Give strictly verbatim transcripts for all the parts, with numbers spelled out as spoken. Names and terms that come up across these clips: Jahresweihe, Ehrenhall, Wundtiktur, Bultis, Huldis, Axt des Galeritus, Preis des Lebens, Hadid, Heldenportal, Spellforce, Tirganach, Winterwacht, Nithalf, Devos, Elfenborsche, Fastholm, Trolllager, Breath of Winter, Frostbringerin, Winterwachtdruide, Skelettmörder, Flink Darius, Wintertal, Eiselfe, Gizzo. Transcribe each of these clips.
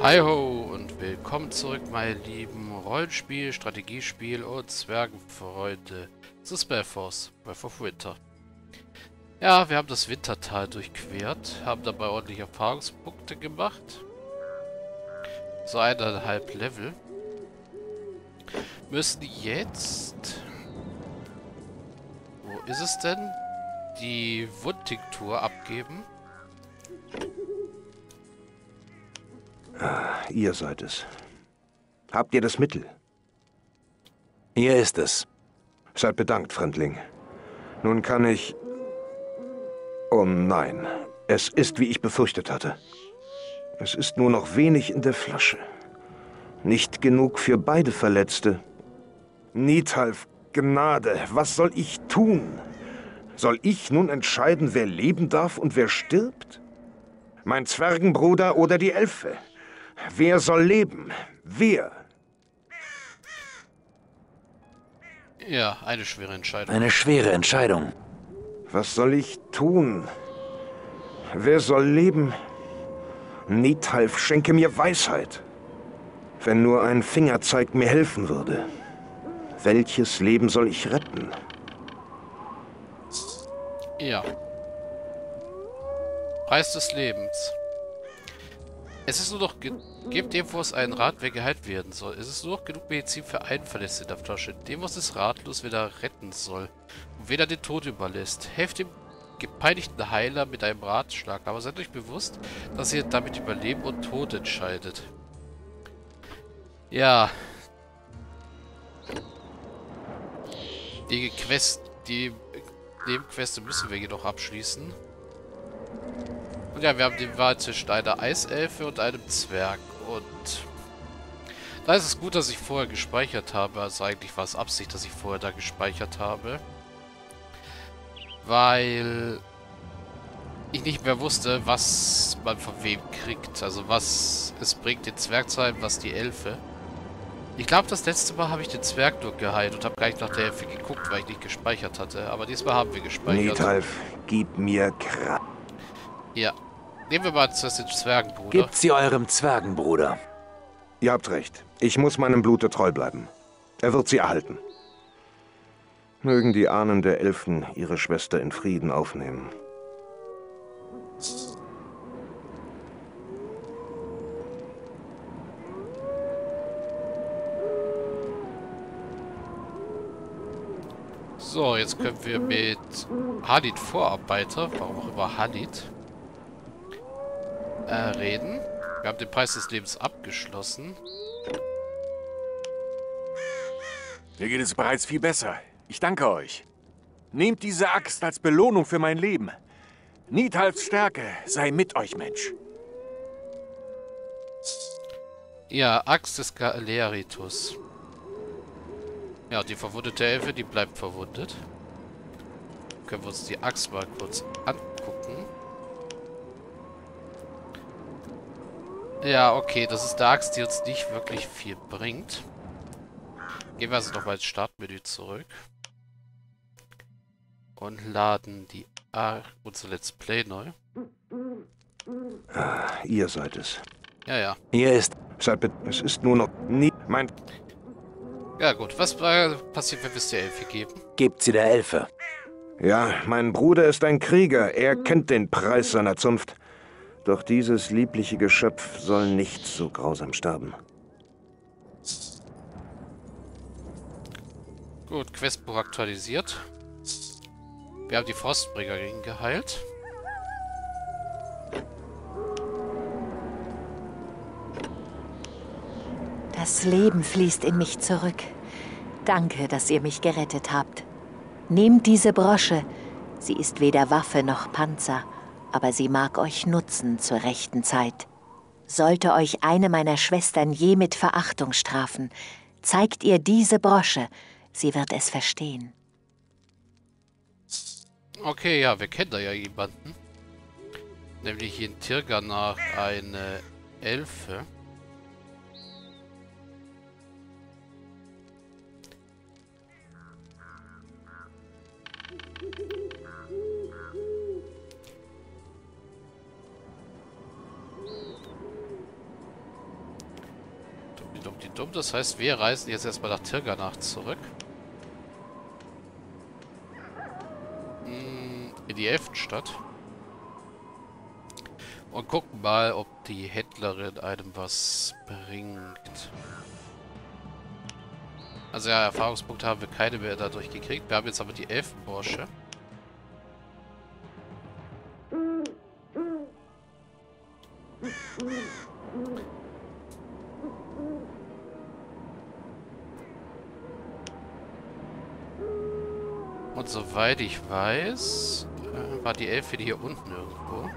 Hi ho und willkommen zurück, meine lieben Rollenspiel, Strategiespiel und Zwergenfreunde zu Spellforce, Breath of Winter. Ja, wir haben das Wintertal durchquert, haben dabei ordentlich Erfahrungspunkte gemacht. So eineinhalb Level. Müssen jetzt... Wo ist es denn? Die Wundtiktur abgeben. Ah, ihr seid es. Habt ihr das Mittel? Ihr ist es. Seid bedankt, Fremdling. Nun kann ich... Oh nein, es ist, wie ich befürchtet hatte. Es ist nur noch wenig in der Flasche. Nicht genug für beide Verletzte. Nithalf, Gnade, was soll ich tun? Soll ich nun entscheiden, wer leben darf und wer stirbt? Mein Zwergenbruder oder die Elfe? Wer soll leben? Wer? Ja, eine schwere Entscheidung. Eine schwere Entscheidung. Was soll ich tun? Wer soll leben? Nithalf, schenke mir Weisheit. Wenn nur ein Fingerzeig mir helfen würde. Welches Leben soll ich retten? Ja. Preis des Lebens. Es ist nur noch... Gebt Devos einen Rat, wer geheilt werden soll. Es ist nur noch genug Medizin für einen Verletzten in der Flasche. Devos ist ratlos, wer er retten soll. Und wen er den Tod überlässt. Helft dem gepeinigten Heiler mit einem Ratschlag. Aber seid euch bewusst, dass ihr damit über Leben und Tod entscheidet. Ja. Die Quest... Die Nebenqueste müssen wir jedoch abschließen. Und ja, wir haben die Wahl zwischen einer Eiselfe und einem Zwerg. Und da ist es gut, dass ich vorher gespeichert habe. Also eigentlich war es Absicht, dass ich vorher da gespeichert habe. Weil ich nicht mehr wusste, was man von wem kriegt. Also was es bringt, den Zwerg zu heilen, was die Elfe. Ich glaube, das letzte Mal habe ich den Zwerg nur geheilt und habe gar nicht nach der Elfe geguckt, weil ich nicht gespeichert hatte. Aber diesmal haben wir gespeichert. Nithalf, gib mir Kraft. Ja. Nehmen wir mal zuerst den Zwergenbruder. Gebt sie eurem Zwergenbruder. Ihr habt recht. Ich muss meinem Blute treu bleiben. Er wird sie erhalten. Mögen die Ahnen der Elfen ihre Schwester in Frieden aufnehmen. So, jetzt können wir mit Hadid Vorarbeiter, warum auch immer Hadid, äh, reden. Wir haben den Preis des Lebens abgeschlossen. Mir geht es bereits viel besser. Ich danke euch. Nehmt diese Axt als Belohnung für mein Leben. Nithalfs Stärke sei mit euch, Mensch. Ja, Axt des Galeritus. Ja, die verwundete Elfe, die bleibt verwundet. Können wir uns die Axt mal kurz angucken. Ja, okay, das ist die Axt, die uns nicht wirklich viel bringt. Gehen wir also nochmal ins Startmenü zurück. Und laden die A unser Let's Play neu. Ah, ihr seid es. Ja, ja. Ihr ist... Seid bitte... Es ist nur noch... Nie... Mein... Ja gut, was passiert, wenn wir es der Elfe geben? Gebt sie der Elfe. Ja, mein Bruder ist ein Krieger. Er kennt den Preis seiner Zunft. Doch dieses liebliche Geschöpf soll nicht so grausam sterben. Gut, Questbuch aktualisiert. Wir haben die Frostbringerin geheilt. Das Leben fließt in mich zurück. Danke, dass ihr mich gerettet habt. Nehmt diese Brosche. Sie ist weder Waffe noch Panzer, aber sie mag euch nutzen zur rechten Zeit. Sollte euch eine meiner Schwestern je mit Verachtung strafen, zeigt ihr diese Brosche. Sie wird es verstehen. Okay, ja, wir kennen da ja jemanden. Nämlich in Tirganach eine Elfe. dumm, die dumm. Das heißt, wir reisen jetzt erstmal nach Tirganach zurück. In die Elfenstadt. Und gucken mal, ob die Händlerin einem was bringt. Also ja, Erfahrungspunkte haben wir keine mehr dadurch gekriegt. Wir haben jetzt aber die Elfenborsche. Und soweit ich weiß, war die Elfe hier unten irgendwo.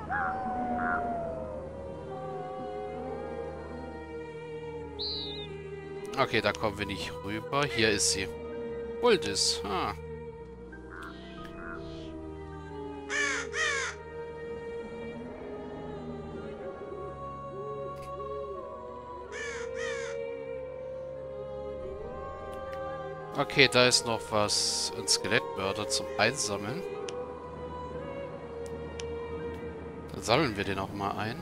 Okay, da kommen wir nicht rüber. Hier ist sie. Bultis. Ah. Okay, da ist noch was. Ein Skelettmörder zum Einsammeln. Dann sammeln wir den auch mal ein.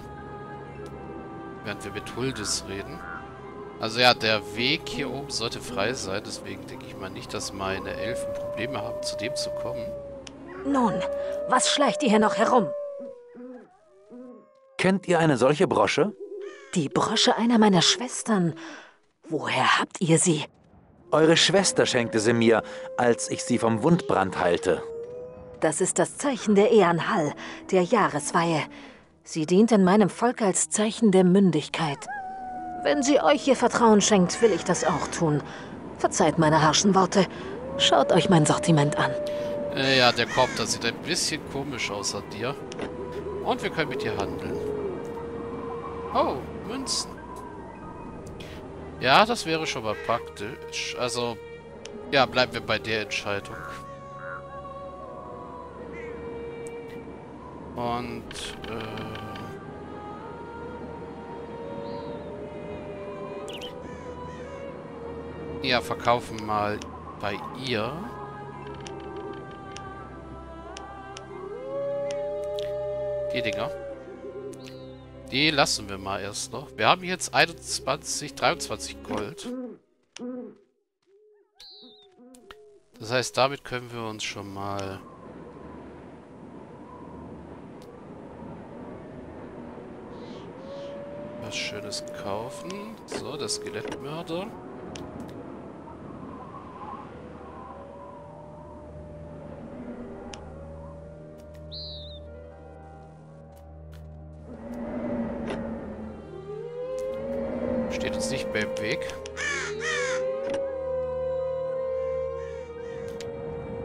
Während wir mit Huldis reden. Also ja, der Weg hier oben sollte frei sein, deswegen denke ich mal nicht, dass meine Elfen Probleme haben, zu dem zu kommen. Nun, was schleicht ihr hier noch herum? Kennt ihr eine solche Brosche? Die Brosche einer meiner Schwestern. Woher habt ihr sie? Eure Schwester schenkte sie mir, als ich sie vom Wundbrand heilte. Das ist das Zeichen der Ehrenhall, der Jahresweihe. Sie dient in meinem Volk als Zeichen der Mündigkeit. Wenn sie euch ihr Vertrauen schenkt, will ich das auch tun. Verzeiht meine harschen Worte. Schaut euch mein Sortiment an. Äh, ja, der Korb, das sieht ein bisschen komisch aus an dir. Und wir können mit dir handeln. Oh, Münzen. Ja, das wäre schon mal praktisch. Also, ja, bleiben wir bei der Entscheidung. Und, äh... ja, verkaufen mal bei ihr. Die Dinger. Die lassen wir mal erst noch. Wir haben jetzt einundzwanzig, dreiundzwanzig Gold. Das heißt, damit können wir uns schon mal... was Schönes kaufen. So, der Skelettmörder.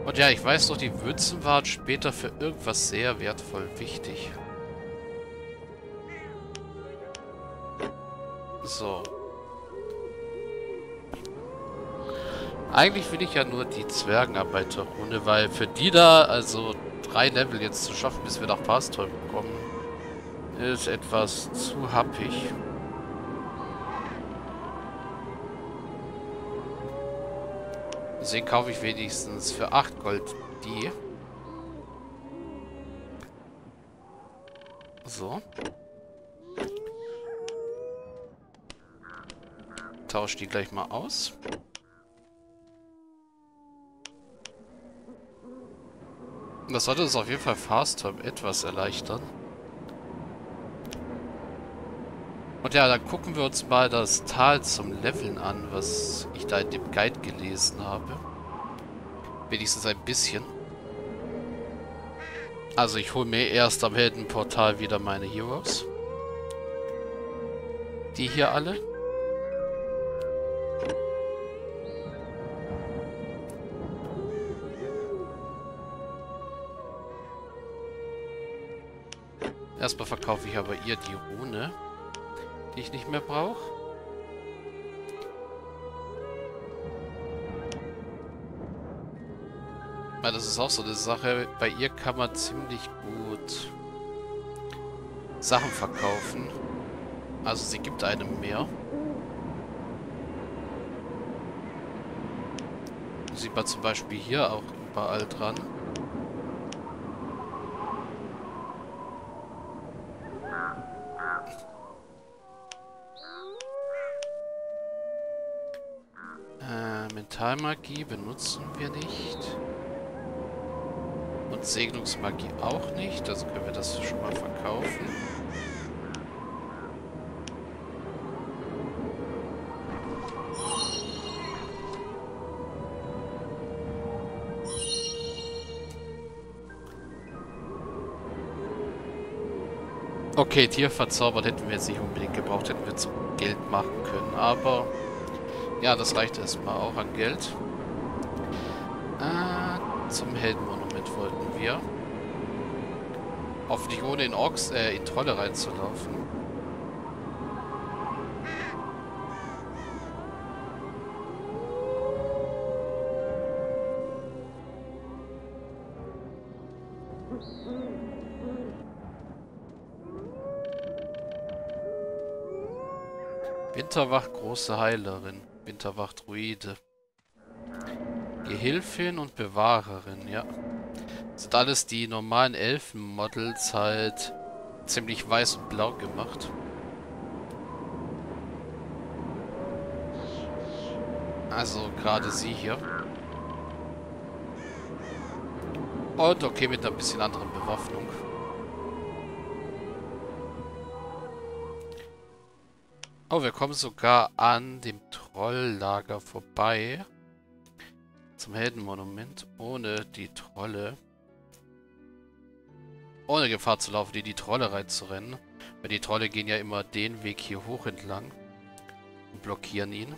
Und ja, ich weiß noch, die Münzen waren später für irgendwas sehr wertvoll wichtig. So. Eigentlich will ich ja nur die Zwergenarbeiterrunde, weil für die da, also drei Level jetzt zu schaffen, bis wir nach Fastholm kommen, ist etwas zu happig. Deswegen kaufe ich wenigstens für acht Gold die. So. Tausche die gleich mal aus. Das sollte uns auf jeden Fall Fastholm etwas erleichtern. Und ja, dann gucken wir uns mal das Tal zum Leveln an, was ich da in dem Guide gelesen habe. Wenigstens ein bisschen. Also ich hole mir erst am Heldenportal wieder meine Heroes. Die hier alle. Erstmal verkaufe ich aber ihr die Rune, die ich nicht mehr brauche. Ja, das ist auch so eine Sache. Bei ihr kann man ziemlich gut Sachen verkaufen. Also sie gibt einem mehr. Sieht man zum Beispiel hier auch überall dran. Elementalmagie benutzen wir nicht. Und Segnungsmagie auch nicht. Also können wir das schon mal verkaufen. Okay, Tier verzaubert hätten wir jetzt nicht unbedingt gebraucht, hätten wir zum Geld machen können, aber ja, das reicht erstmal auch an Geld. Äh, zum Heldenmonument wollten wir. Hoffentlich ohne in Orks, äh, in Trolle reinzulaufen. Winterwacht, große Heilerin. Winterwachtdruide. Gehilfin und Bewahrerin, ja. Das sind alles die normalen Elfenmodels halt ziemlich weiß und blau gemacht. Also gerade sie hier. Und okay, mit einer bisschen anderen Bewaffnung. Oh, wir kommen sogar an dem Trolllager vorbei. Zum Heldenmonument. Ohne die Trolle. Ohne Gefahr zu laufen, in die Trolle reinzurennen. Weil die Trolle gehen ja immer den Weg hier hoch entlang. Und blockieren ihn.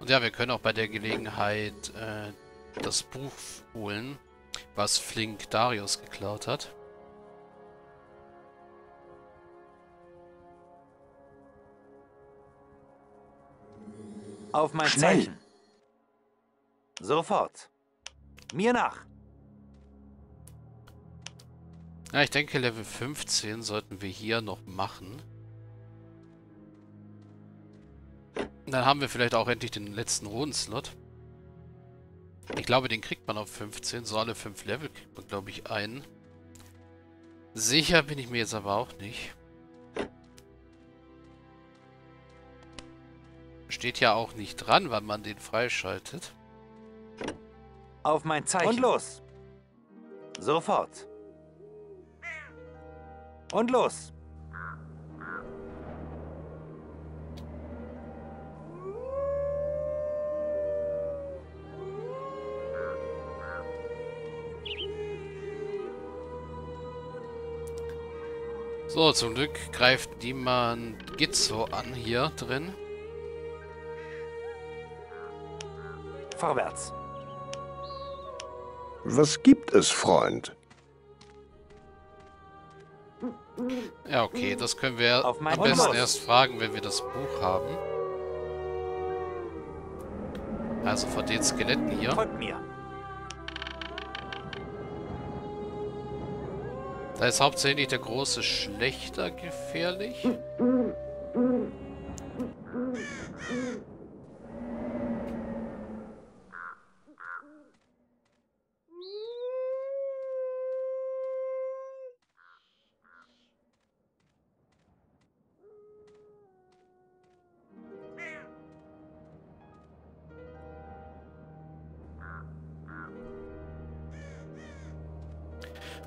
Und ja, wir können auch bei der Gelegenheit äh, das Buch holen, was Flink Darius geklaut hat. Auf mein Schnell. Zeichen. Sofort. Mir nach. Ja, ich denke, Level fünfzehn sollten wir hier noch machen. Dann haben wir vielleicht auch endlich den letzten Rundenslot. Ich glaube, den kriegt man auf fünfzehn. So alle fünf Level kriegt man, glaube ich, einen. Sicher bin ich mir jetzt aber auch nicht. Steht ja auch nicht dran, wann man den freischaltet. Auf mein Zeichen. Und los. Sofort. Und los. So, zum Glück greift niemand Gizzo an hier drin. Vorwärts. Was gibt es, Freund? Ja, okay, das können wir am besten erst fragen, wenn wir das Buch haben. Also von den Skeletten hier. Folgt mir. Da ist hauptsächlich der große Schlechter gefährlich.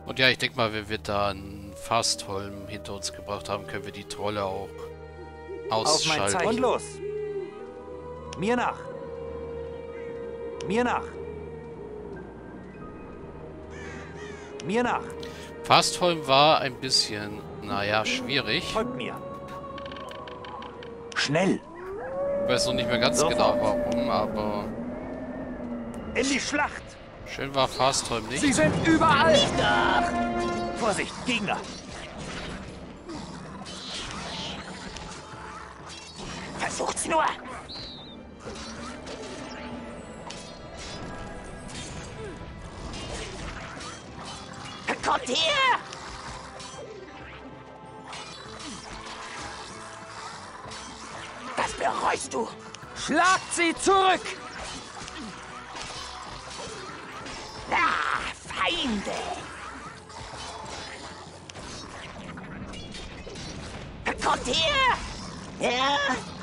Und ja, ich denke mal, wenn wir da einen Fastholm hinter uns gebracht haben, können wir die Trolle auch ausschalten. Auf mein Zeichen. Und los! Mir nach! Mir nach! Mir nach! Fastholm war ein bisschen, naja, schwierig. Folgt mir! Schnell! Ich weiß noch nicht mehr ganz genau warum, aber... In die Schlacht! Schön war Fastholm nicht. Sie sind überall! Vorsicht, Gegner! Versucht's nur! Kommt her! Das bereust du! Schlagt sie zurück! Na, Feinde! Kommt her! Ja!